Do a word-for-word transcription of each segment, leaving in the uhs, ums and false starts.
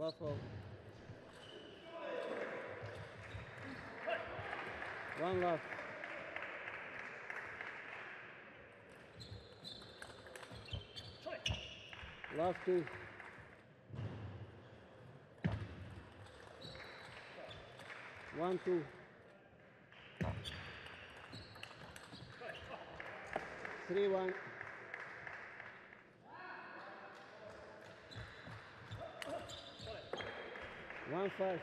Waffle. One left. Lefty. One, two. Three, one. One, five.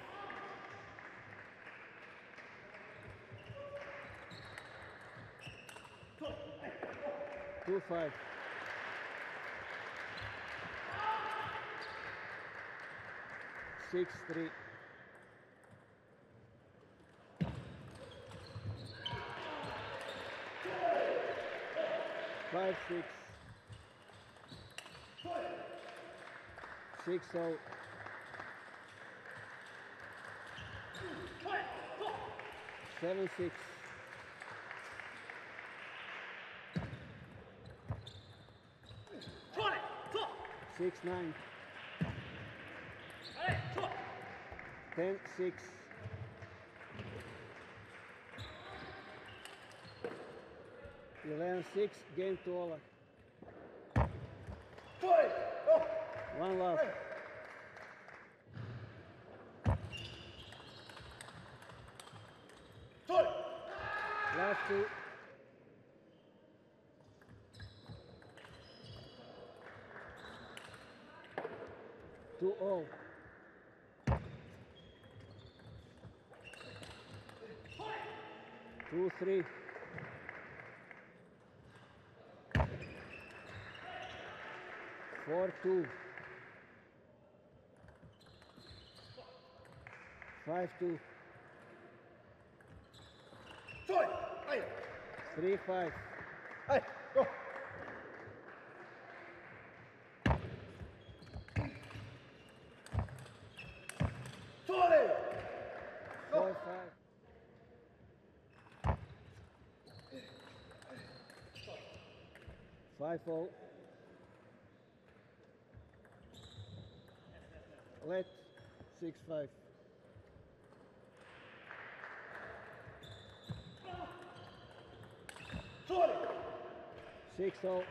Two, five. Six, three. Five, six. Six, out. Seven, six. Six, nine. Ten, six. Eleven, six. Game to Olah. One love. Last two. Two all. Two three. Four two. Five two. Three five. Go. Five-oh. Let six-five. Six-oh.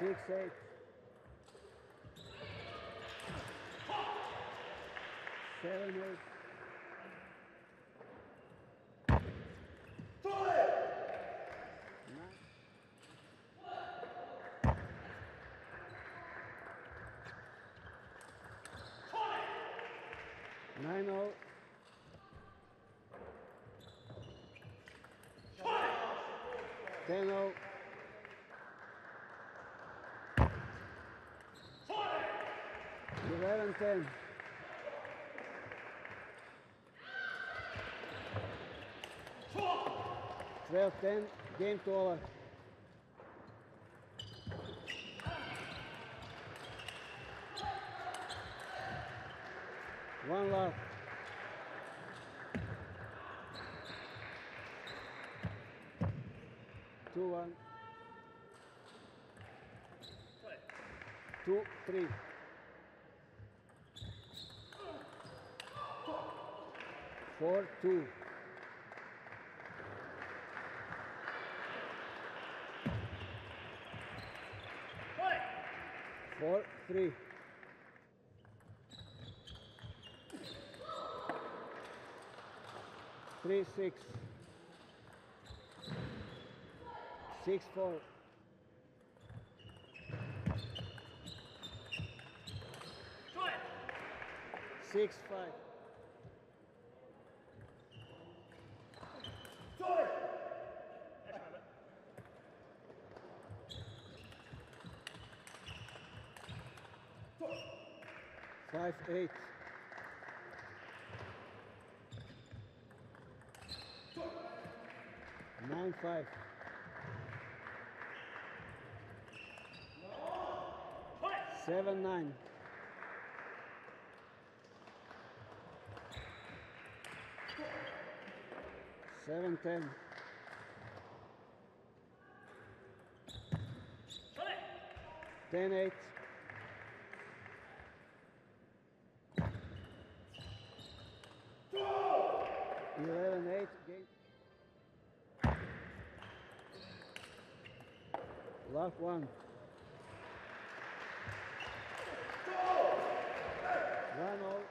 Six-eight. Seven, eight. Nine. Nine all. Ten all. Eleven, ten. twelve ten, game to Olah. One love. Two one. Two three. Four two. Four, three. Three, six. Six, four. Six, five. Five eight. Nine five. Seven nine. seven ten. ten eight. eleven eight. Last one. one all.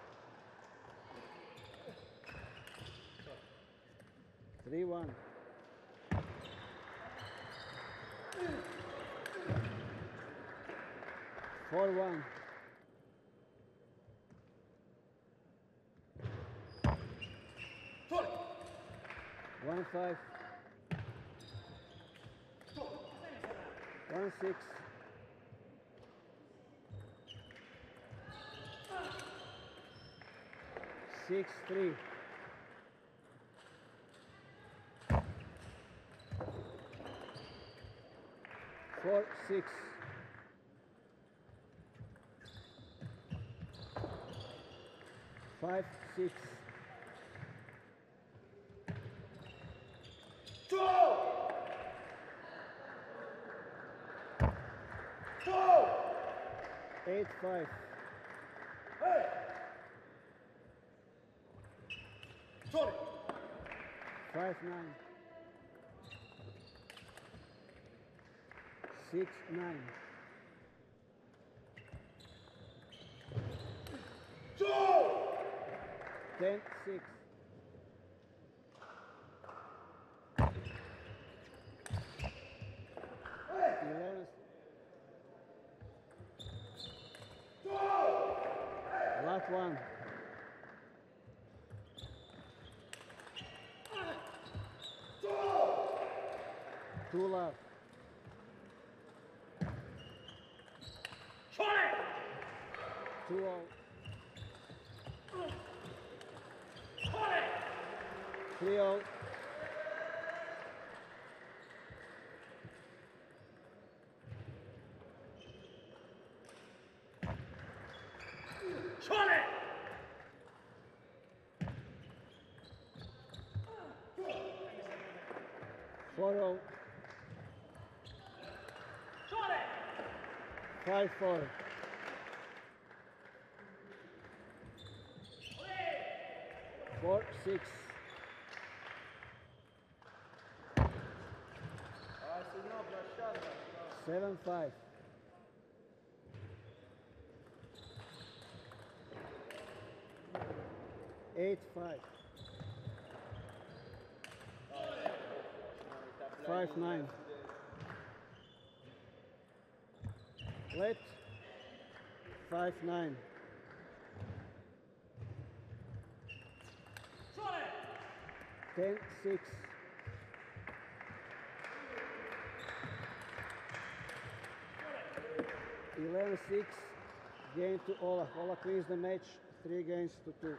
three one. four one. one five. one six. six three. four six. five six. eight five. five nine. six nine. ten six. eleven. Last one. Two left. Two out. Three out. Four out. Five four. Four, six. Seven, five. Eight, five. Five, nine. Let. Five, nine. Ten six. eleven six. Game to Olah. Olah wins the match three games to two.